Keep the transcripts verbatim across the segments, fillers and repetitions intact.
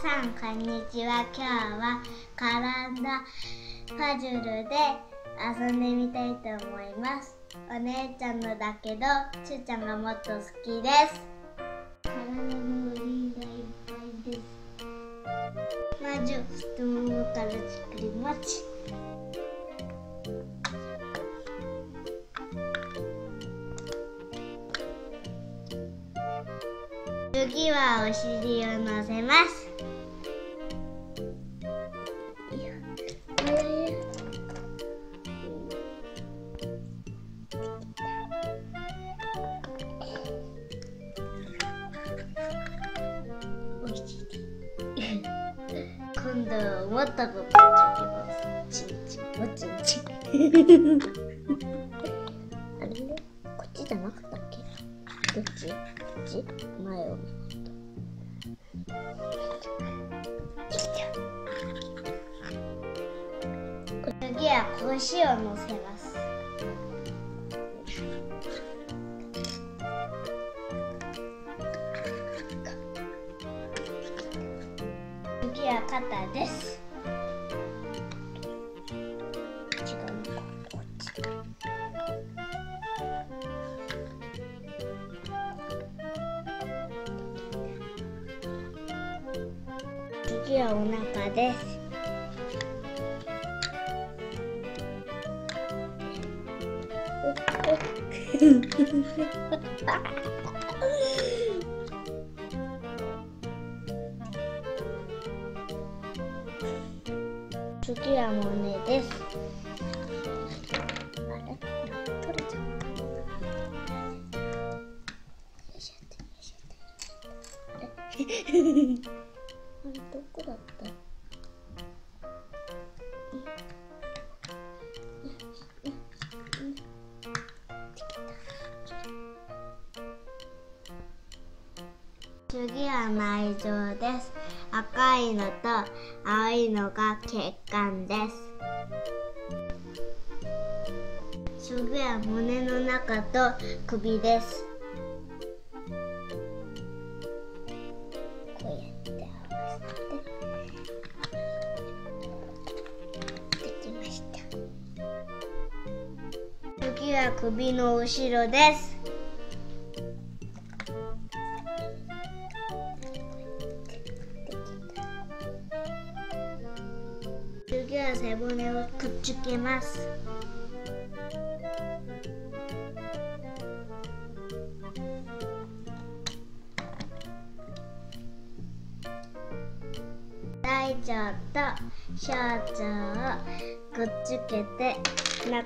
皆さんこんにちは。今日はカランダファジュルで遊んでみたいと思います。お姉ちゃんのだけどちゅうちゃんがもっと好きです。カランダのリンがいっぱいです。まず卵から作ります。次はお尻をのせます。お尻今度はもっとこっち行きます。チンチンチンあれこっちじゃなかったっけ？どっち？前を見ると次は腰を乗せます。次は肩です。次はお腹です。次は胸です。あれ取れちゃった。よいしょよいしょ。あれどこだった？次は内臓です。赤いのと青いのが血管です。次は胸の中と首です。こうやって。次は首の後ろです。次は背骨をくっつけます。大腸と小腸をくっつけて中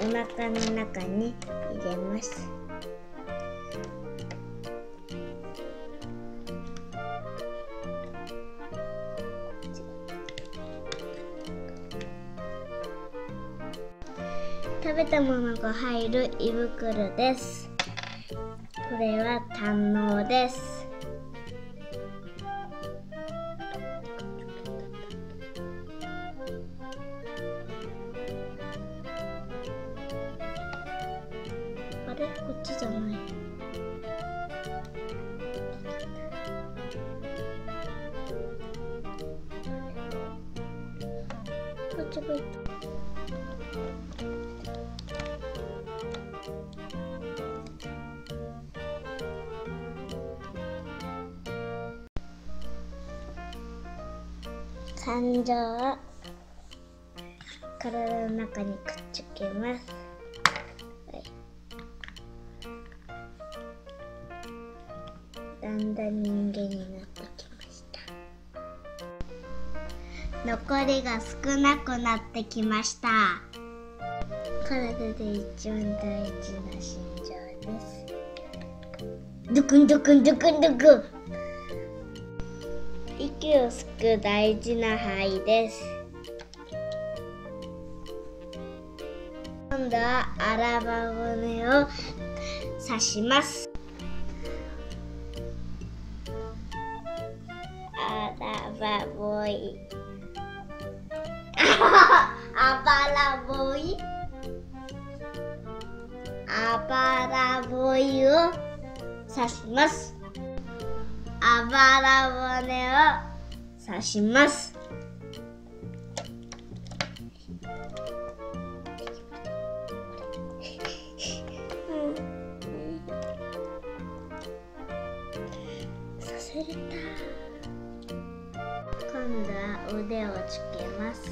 お腹の中に入れます。食べたものが入る胃袋です。これは胆嚢です。あれこっちじゃない。こっちがいた。肝臓を体の中にくっつけます。だんだん人間になってきました。残りが少なくなってきました。体で一番大事な心臓です。ドクンドクンドクンドクン。息を吸く大事な肺です。今度は腹骨を刺します。あばぼい。あばらぼい。あばらぼいを刺します。あばら骨を刺します。刺せれた。今度は腕をつけます。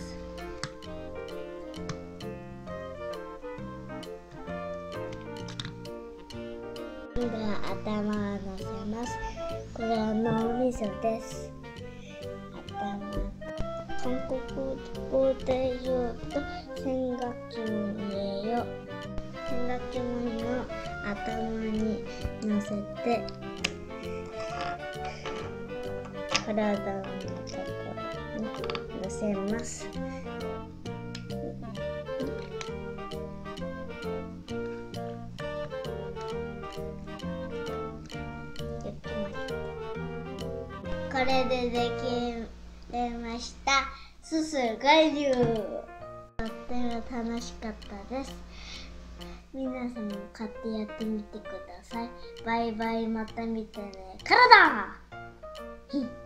今度は頭をのせます。これは脳みそです。頭、韓国語で言うと洗濯機よ。洗濯機を頭にのせて体のところにのせます。これでできました。すす外流、とっても楽しかったです。皆さんも買ってやってみてください。バイバイ、また見てね。からだ。